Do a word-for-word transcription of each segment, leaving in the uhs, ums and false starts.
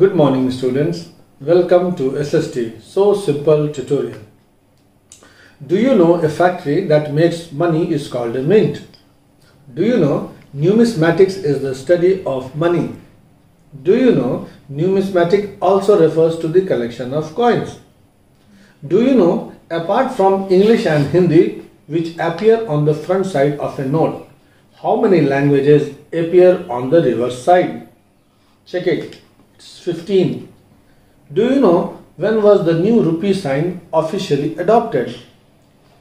Good morning students, welcome to S S T So Simple Tutorial. Do you know a factory that makes money is called a mint? Do you know numismatics is the study of money? Do you know numismatic also refers to the collection of coins? Do you know apart from English and Hindi which appear on the front side of a note, how many languages appear on the reverse side? Check it. fifteen. Do you know when was the new rupee sign officially adopted?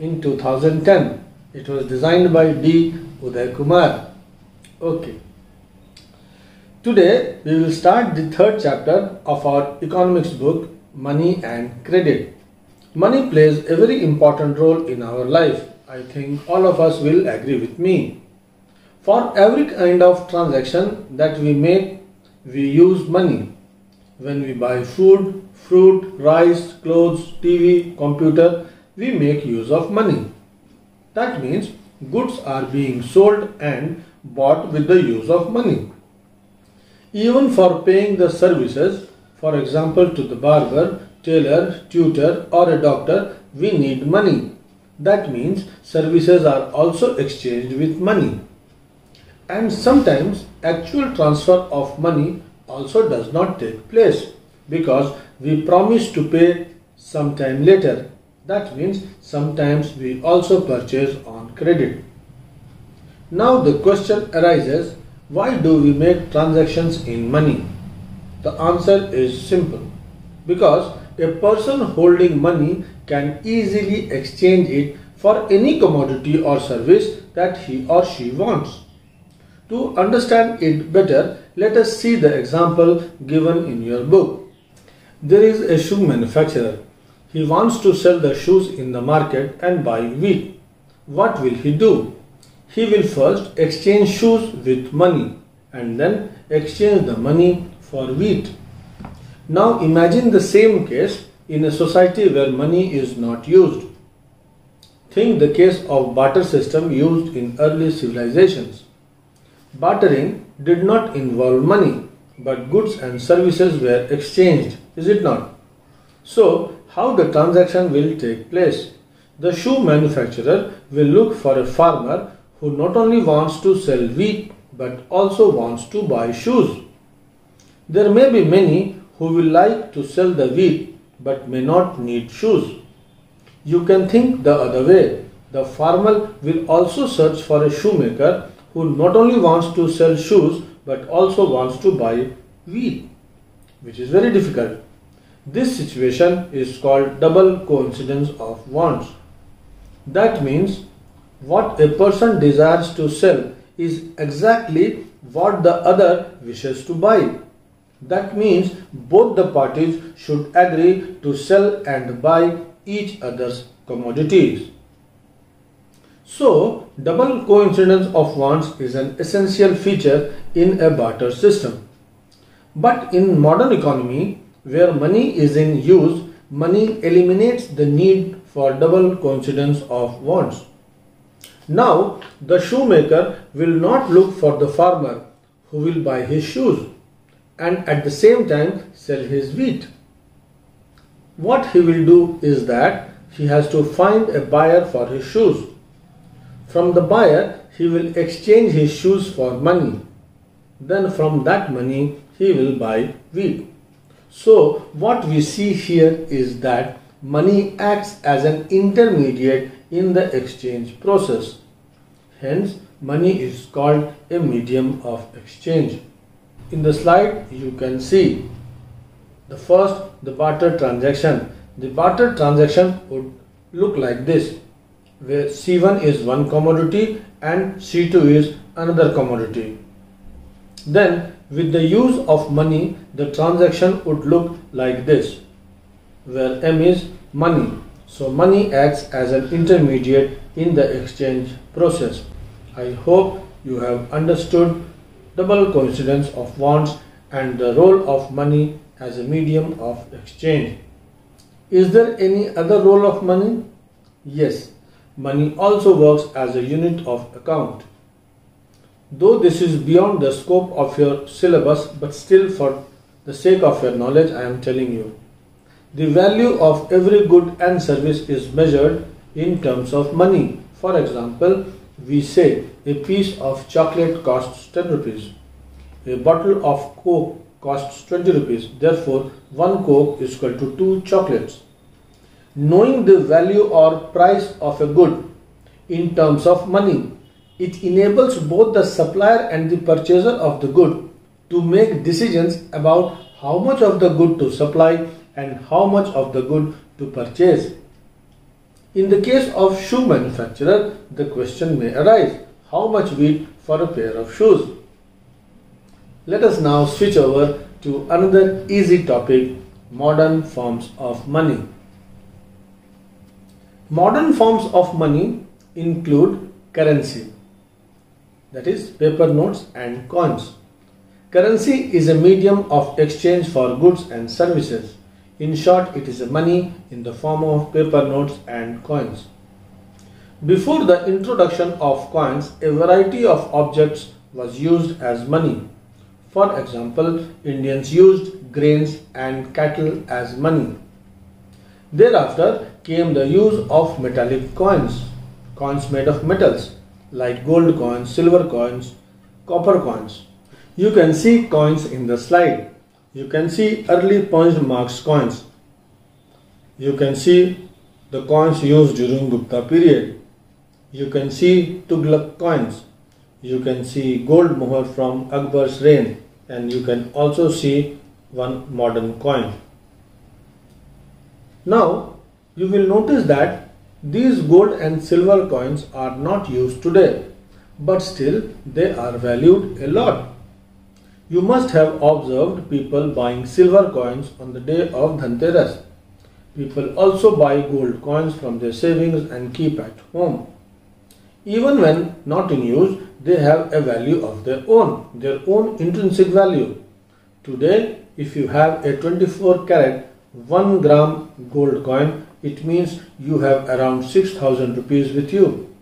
In two thousand ten. It was designed by D. Uday Kumar. Okay. Today we will start the third chapter of our economics book, Money and Credit. Money plays a very important role in our life. I think all of us will agree with me. For every kind of transaction that we make, we use money. When we buy food, fruit, rice, clothes, T V, computer, we make use of money. That means goods are being sold and bought with the use of money. Even for paying the services, for example to the barber, tailor, tutor or a doctor, we need money. That means services are also exchanged with money. And sometimes actual transfer of money also does not take place because we promise to pay sometime later. That means sometimes we also purchase on credit. Now the question arises, why do we make transactions in money? The answer is simple, because a person holding money can easily exchange it for any commodity or service that he or she wants. To understand it better, let us see the example given in your book. There is a shoe manufacturer. He wants to sell the shoes in the market and buy wheat. What will he do? He will first exchange shoes with money and then exchange the money for wheat. Now imagine the same case in a society where money is not used. Think the case of barter system used in early civilizations. Bartering did not involve money, but goods and services were exchanged, is it not? So, how the transaction will take place? The shoe manufacturer will look for a farmer who not only wants to sell wheat, but also wants to buy shoes. There may be many who will like to sell the wheat, but may not need shoes. You can think the other way. The farmer will also search for a shoemaker who not only wants to sell shoes but also wants to buy wheat, which is very difficult. This situation is called double coincidence of wants. That means what a person desires to sell is exactly what the other wishes to buy. That means both the parties should agree to sell and buy each other's commodities. So, double coincidence of wants is an essential feature in a barter system. But in modern economy, where money is in use, money eliminates the need for double coincidence of wants. Now, the shoemaker will not look for the farmer who will buy his shoes and at the same time sell his wheat. What he will do is that he has to find a buyer for his shoes. From the buyer, he will exchange his shoes for money. Then from that money, he will buy wheat. So, what we see here is that money acts as an intermediate in the exchange process. Hence, money is called a medium of exchange. In the slide, you can see the first, the barter transaction. The barter transaction would look like this, where C one is one commodity and C two is another commodity. Then with the use of money, the transaction would look like this, where M is money. So money acts as an intermediate in the exchange process. I hope you have understood double coincidence of wants and the role of money as a medium of exchange. Is there any other role of money? Yes. Money also works as a unit of account. Though this is beyond the scope of your syllabus, but still for the sake of your knowledge I am telling you. The value of every good and service is measured in terms of money. For example, we say a piece of chocolate costs ten rupees. A bottle of Coke costs twenty rupees. Therefore, one Coke is equal to two chocolates. Knowing the value or price of a good in terms of money, it enables both the supplier and the purchaser of the good to make decisions about how much of the good to supply and how much of the good to purchase. In the case of shoe manufacturer, the question may arise, how much wheat for a pair of shoes? Let us now switch over to another easy topic, modern forms of money. Modern forms of money include currency, that is paper notes and coins. Currency is a medium of exchange for goods and services. In short, it is money in the form of paper notes and coins. Before the introduction of coins, a variety of objects was used as money. For example, Indians used grains and cattle as money. Thereafter came the use of metallic coins, coins made of metals like gold coins, silver coins, copper coins. You can see coins in the slide. You can see early points marks coins. You can see the coins used during Gupta period. You can see Tughlaq coins. You can see gold moher from Akbar's reign, and you can also see one modern coin. Now you will notice that these gold and silver coins are not used today, but still they are valued a lot. You must have observed people buying silver coins on the day of Dhanteras. People also buy gold coins from their savings and keep at home. Even when not in use, they have a value of their own, their own intrinsic value. Today, if you have a twenty-four karat one gram gold coin, it means you have around six thousand rupees with you.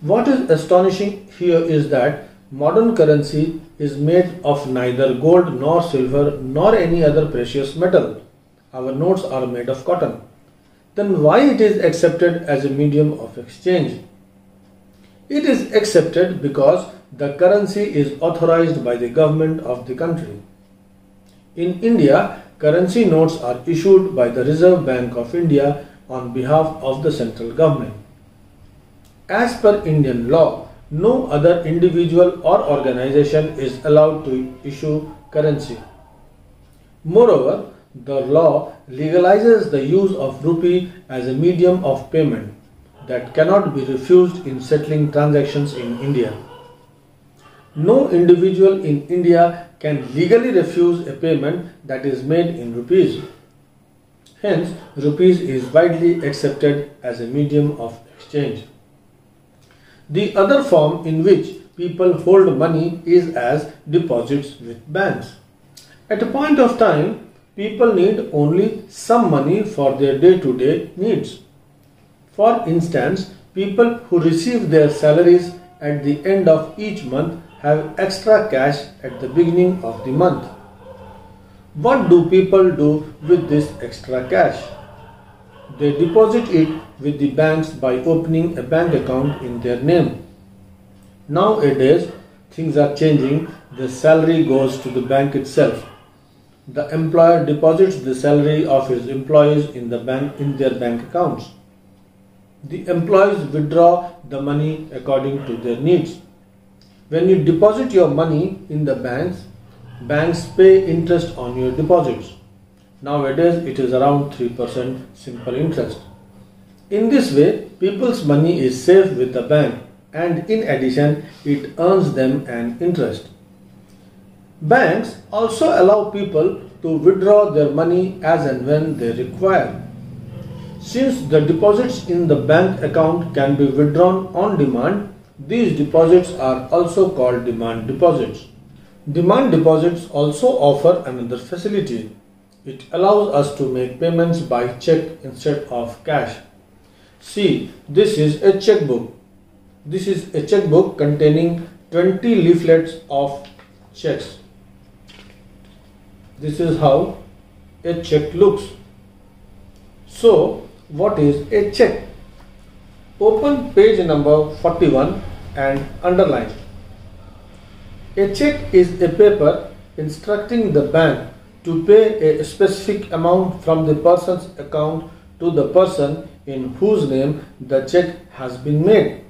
What is astonishing here is that modern currency is made of neither gold nor silver nor any other precious metal. Our notes are made of cotton. Then why it is accepted as a medium of exchange? It is accepted because the currency is authorized by the government of the country. In India, currency notes are issued by the Reserve Bank of India on behalf of the central government. As per Indian law, no other individual or organization is allowed to issue currency. Moreover, the law legalizes the use of rupee as a medium of payment that cannot be refused in settling transactions in India. No individual in India can legally refuse a payment that is made in rupees. Hence, rupees is widely accepted as a medium of exchange. The other form in which people hold money is as deposits with banks. At a point of time, people need only some money for their day-to-day needs. For instance, people who receive their salaries at the end of each month have extra cash at the beginning of the month. What do people do with this extra cash? They deposit it with the banks by opening a bank account in their name. Nowadays, things are changing. The salary goes to the bank itself. The employer deposits the salary of his employees in the bank in their bank accounts. The employees withdraw the money according to their needs. When you deposit your money in the banks, banks pay interest on your deposits. Nowadays, it is around three percent simple interest. In this way, people's money is safe with the bank, and in addition, it earns them an interest. Banks also allow people to withdraw their money as and when they require. Since the deposits in the bank account can be withdrawn on demand, these deposits are also called demand deposits. Demand deposits also offer another facility. It allows us to make payments by check instead of cash. See, this is a checkbook. This is a checkbook containing twenty leaflets of checks. This is how a check looks. So what is a check? Open page number forty-one and underline. A check is a paper instructing the bank to pay a specific amount from the person's account to the person in whose name the check has been made.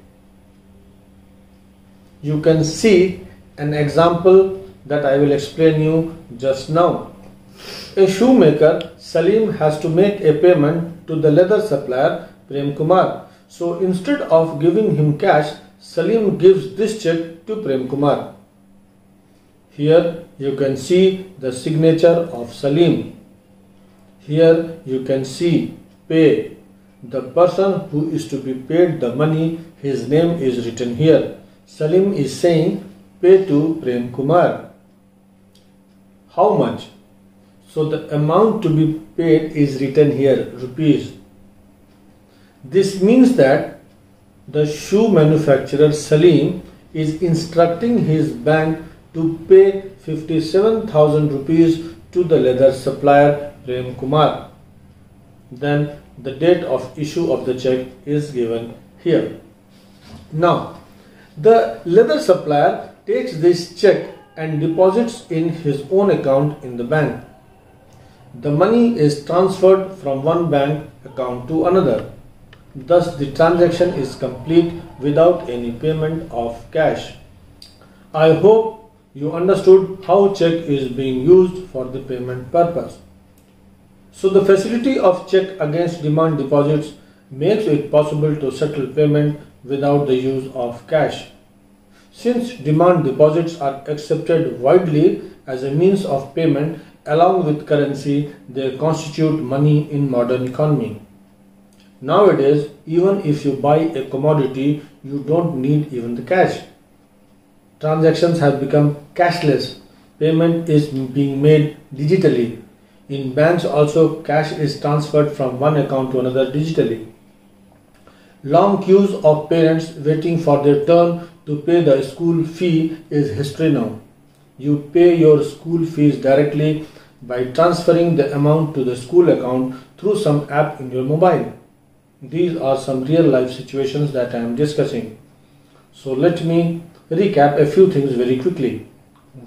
You can see an example that I will explain you just now. A shoemaker, Salim, has to make a payment to the leather supplier, Prem Kumar. So instead of giving him cash, Salim gives this check to Prem Kumar. Here you can see the signature of Salim. Here you can see pay. The person who is to be paid the money, his name is written here. Salim is saying pay to Prem Kumar. How much? So the amount to be paid is written here, rupees. This means that the shoe manufacturer Salim is instructing his bank to pay fifty-seven thousand rupees to the leather supplier Prem Kumar. Then the date of issue of the check is given here. Now, the leather supplier takes this check and deposits in his own account in the bank. The money is transferred from one bank account to another. Thus, the transaction is complete without any payment of cash. I hope you understood how check is being used for the payment purpose. So the facility of check against demand deposits makes it possible to settle payment without the use of cash. Since demand deposits are accepted widely as a means of payment along with currency, they constitute money in modern economy. Nowadays, even if you buy a commodity, you don't need even the cash. Transactions have become cashless. Payment is being made digitally. In banks also, cash is transferred from one account to another digitally. Long queues of parents waiting for their turn to pay the school fee is history now. You pay your school fees directly by transferring the amount to the school account through some app in your mobile. These are some real life situations that I am discussing. So let me recap a few things very quickly.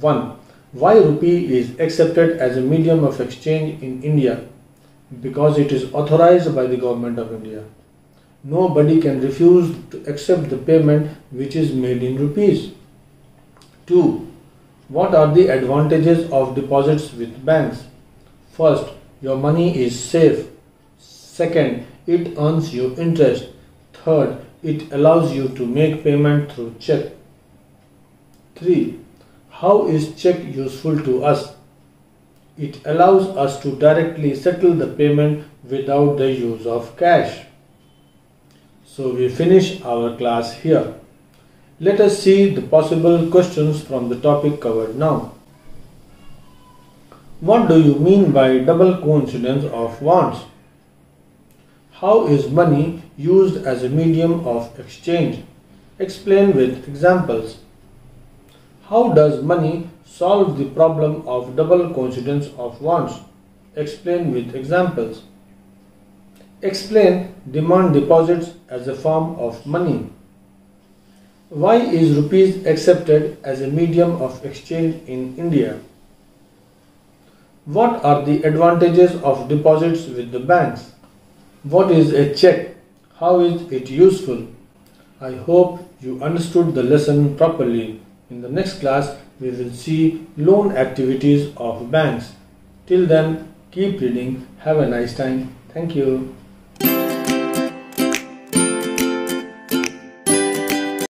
one. Why rupee is accepted as a medium of exchange in India? Because it is authorized by the government of India. Nobody can refuse to accept the payment which is made in rupees. two. What are the advantages of deposits with banks? First, your money is safe. Second, it earns you interest. Third, it allows you to make payment through check. three. How is check useful to us? It allows us to directly settle the payment without the use of cash. So we finish our class here. Let us see the possible questions from the topic covered now. What do you mean by double coincidence of wants? How is money used as a medium of exchange? Explain with examples. How does money solve the problem of double coincidence of wants? Explain with examples. Explain demand deposits as a form of money. Why is rupees accepted as a medium of exchange in India? What are the advantages of deposits with the banks? What is a check? How is it useful? I hope you understood the lesson properly. In the next class, we will see loan activities of banks. Till then, keep reading. Have a nice time. Thank you.